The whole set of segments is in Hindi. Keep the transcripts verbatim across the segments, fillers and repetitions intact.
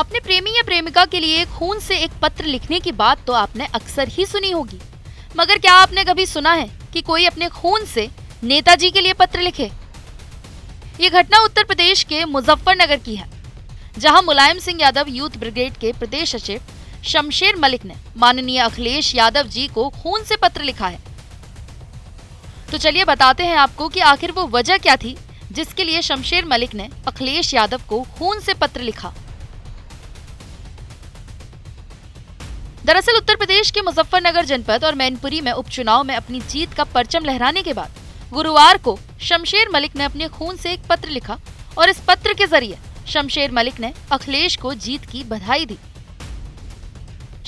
अपने प्रेमी या प्रेमिका के लिए खून से एक पत्र लिखने की बात तो आपने अक्सर ही सुनी होगी, मगर क्या आपने कभी सुना है कि कोई अपने खून से नेताजी के लिए पत्र लिखे? ये घटना उत्तर प्रदेश के मुजफ्फरनगर की है, जहां मुलायम सिंह यादव यूथ ब्रिगेड के प्रदेश सचिव शमशेर मलिक ने माननीय अखिलेश यादव जी को खून से पत्र लिखा है। तो चलिए बताते हैं आपको कि आखिर वो वजह क्या थी जिसके लिए शमशेर मलिक ने अखिलेश यादव को खून से पत्र लिखा। दरअसल उत्तर प्रदेश के मुजफ्फरनगर जनपद और मैनपुरी में उपचुनाव में अपनी जीत का परचम लहराने के बाद गुरुवार को शमशेर मलिक ने अपने खून से एक पत्र लिखा और इस पत्र के जरिए शमशेर मलिक ने अखिलेश को जीत की बधाई दी।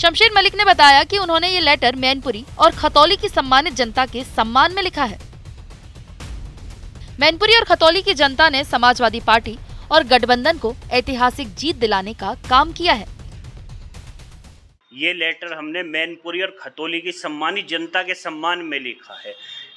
शमशेर मलिक ने बताया कि उन्होंने ये लेटर मैनपुरी और खतौली की सम्मानित जनता के सम्मान में लिखा है। मैनपुरी और खतौली की जनता ने समाजवादी पार्टी और गठबंधन को ऐतिहासिक जीत दिलाने का काम किया है। ये लेटर हमने मैनपुरी और खतौली की सम्मानित जनता के सम्मान में लिखा है।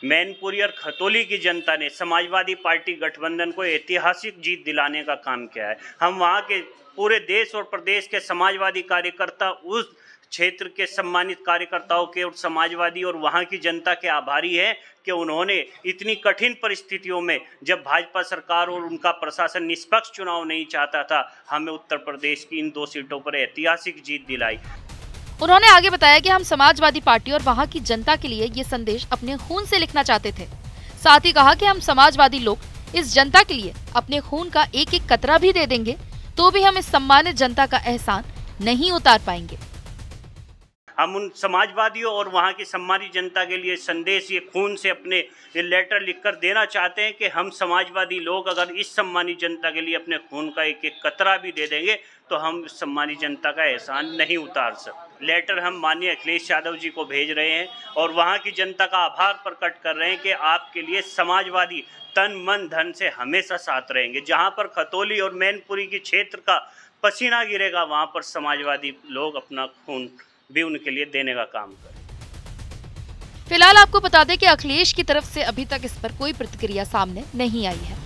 मैनपुरी और खतौली की जनता ने समाजवादी पार्टी गठबंधन को ऐतिहासिक जीत दिलाने का काम किया है। हम वहाँ के पूरे देश और प्रदेश के समाजवादी कार्यकर्ता, उस क्षेत्र के सम्मानित कार्यकर्ताओं के और समाजवादी और वहाँ की जनता के आभारी हैं कि उन्होंने इतनी कठिन परिस्थितियों में, जब भाजपा सरकार और उनका प्रशासन निष्पक्ष चुनाव नहीं चाहता था, हमें उत्तर प्रदेश की इन दो सीटों पर ऐतिहासिक जीत दिलाई। उन्होंने आगे बताया कि हम समाजवादी पार्टी और वहां की जनता के लिए ये संदेश अपने खून से लिखना चाहते थे। साथ ही कहा कि हम समाजवादी लोग इस जनता के लिए अपने खून का एक एक कतरा भी दे देंगे तो भी हम इस सम्मानित जनता का एहसान नहीं उतार पाएंगे। हम उन समाजवादियों और वहाँ की सम्मानित जनता के लिए संदेश, ये खून से अपने ये लेटर लिखकर देना चाहते हैं कि हम समाजवादी लोग अगर इस सम्मानित जनता के लिए अपने खून का एक एक कतरा भी दे देंगे तो हम सम्मानित जनता का एहसान नहीं उतार सकते। लेटर हम माननीय अखिलेश यादव जी को भेज रहे हैं और वहाँ की जनता का आभार प्रकट कर रहे हैं कि आपके लिए समाजवादी तन मन धन से हमेशा साथ रहेंगे। जहाँ पर खतौली और मैनपुरी के क्षेत्र का पसीना गिरेगा, वहाँ पर समाजवादी लोग अपना खून भी उनके लिए देने का काम करें। फिलहाल आपको बता दें कि अखिलेश की तरफ से अभी तक इस पर कोई प्रतिक्रिया सामने नहीं आई है।